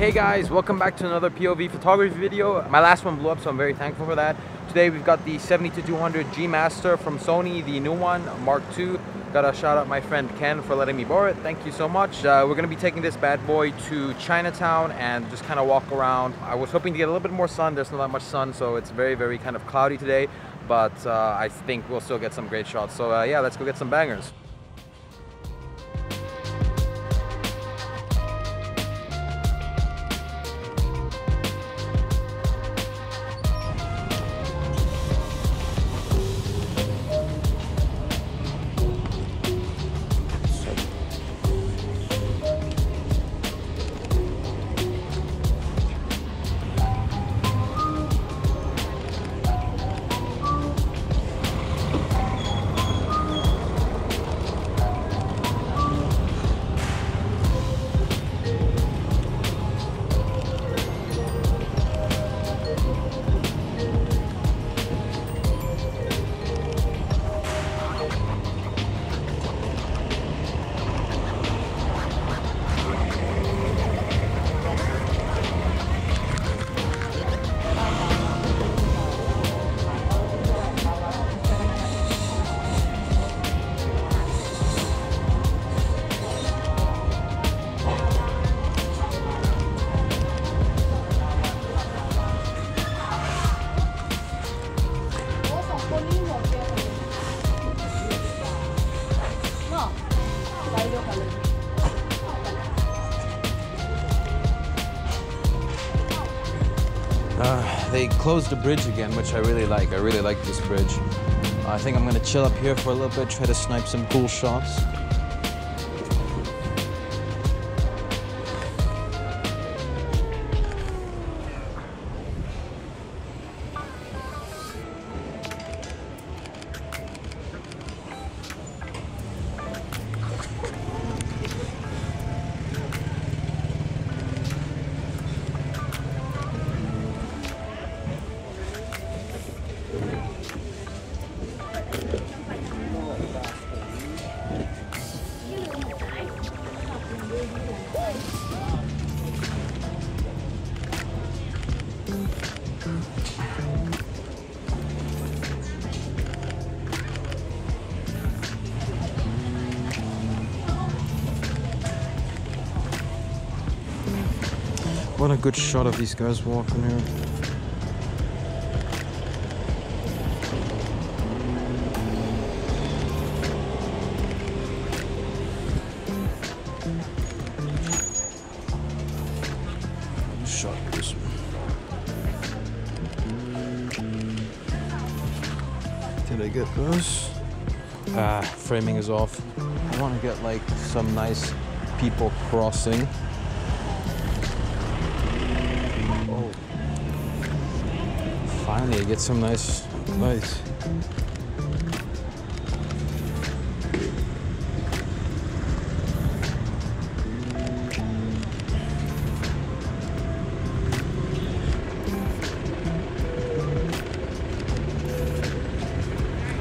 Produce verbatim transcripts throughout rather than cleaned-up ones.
Hey guys, welcome back to another P O V photography video. My last one blew up, so I'm very thankful for that. Today we've got the seventy to two hundred G Master from Sony, the new one, Mark two. Gotta shout out my friend Ken for letting me borrow it. Thank you so much. Uh, we're gonna be taking this bad boy to Chinatown and just kind of walk around. I was hoping to get a little bit more sun. There's not that much sun, so it's very, very kind of cloudy today. But uh, I think we'll still get some great shots. So uh, yeah, let's go get some bangers. Uh, they closed the bridge again, which I really like. I really like this bridge. Uh, I think I'm gonna chill up here for a little bit, try to snipe some cool shots. What a good shot of these guys walking here. Shot this one. Did I get those? Ah, framing is off. I want to get like some nice people crossing. Finally, get some nice lights.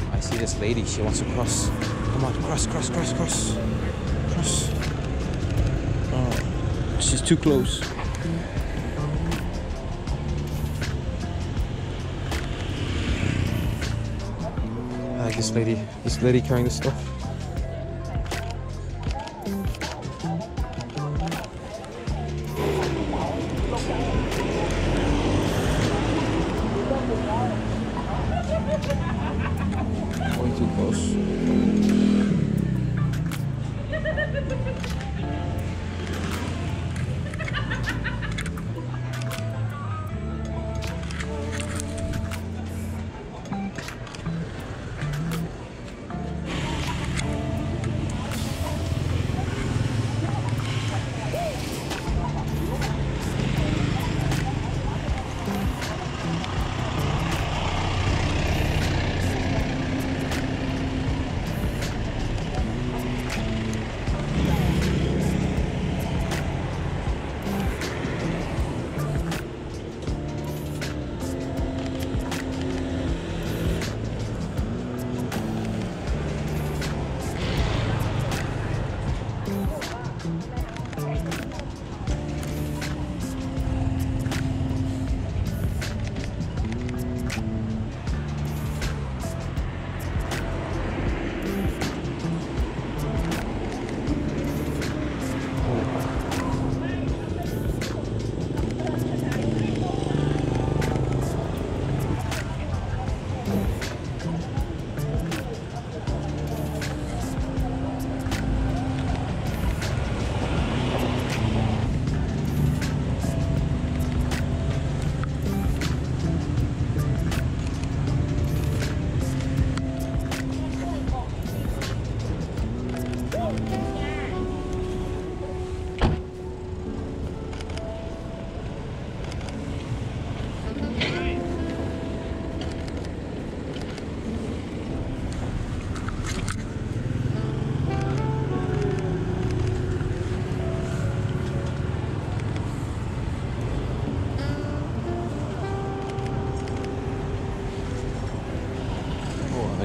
I see this lady, she wants to cross. Come on, cross, cross, cross, cross. Cross. Oh, she's too close. This lady, this lady carrying this stuff. Way too close.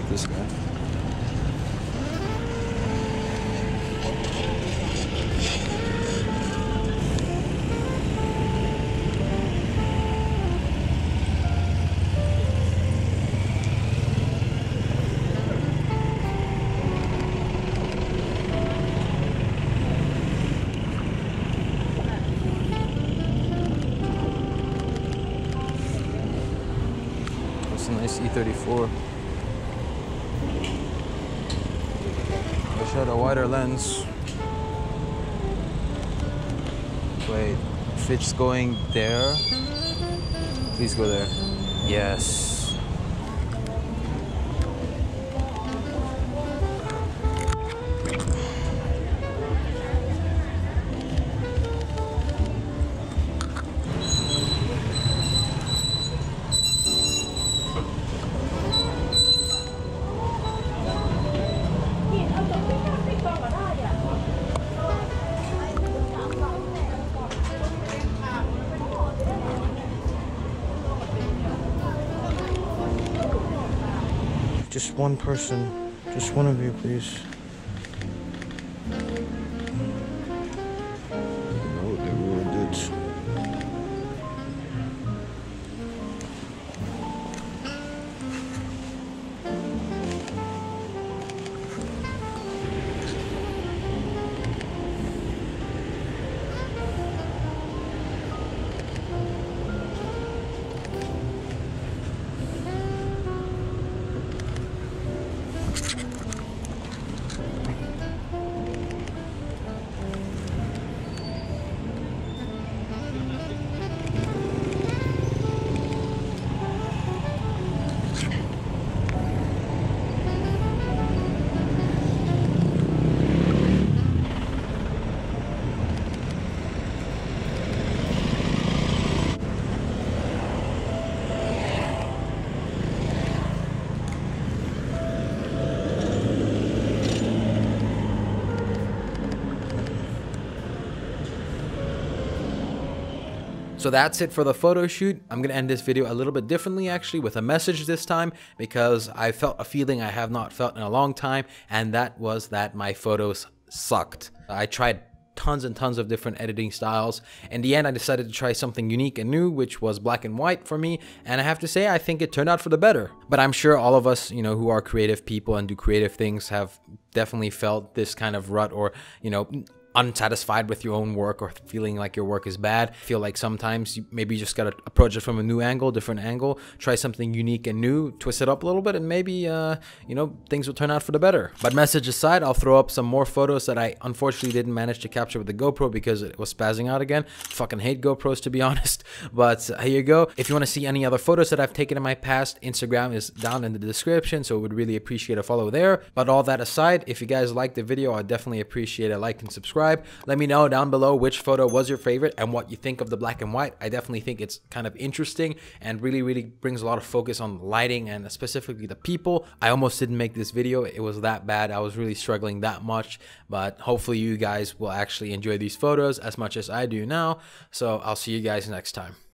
like this guy. It's a nice E thirty-four. Wish I had a wider lens. Wait, if it's going there, please go there. Yes. Just one person, just one of you, please. No, they ruined it. So that's it for the photo shoot. I'm gonna end this video a little bit differently, actually, with a message this time, because I felt a feeling I have not felt in a long time, and that was that my photos sucked. I tried tons and tons of different editing styles. In the end, I decided to try something unique and new, which was black and white for me. And I have to say, I think it turned out for the better. But I'm sure all of us, you know, who are creative people and do creative things have definitely felt this kind of rut, or, you know, unsatisfied with your own work, or feeling like your work is bad. I feel like sometimes you maybe you just gotta approach it from a new angle, different angle, try something unique and new, twist it up a little bit, and maybe uh, you know, things will turn out for the better. But message aside, I'll throw up some more photos that I unfortunately didn't manage to capture with the GoPro because it was spazzing out again. Fucking hate GoPros, to be honest. But uh, here you go. If you want to see any other photos that I've taken in my past, Instagram is down in the description, so I would really appreciate a follow there. But all that aside, if you guys liked the video, I definitely appreciate a like and subscribe. Let me know down below which photo was your favorite and what you think of the black and white. I definitely think it's kind of interesting and really, really brings a lot of focus on lighting and specifically the people. I almost didn't make this video. It was that bad. I was really struggling that much, but hopefully you guys will actually enjoy these photos as much as I do now. So I'll see you guys next time.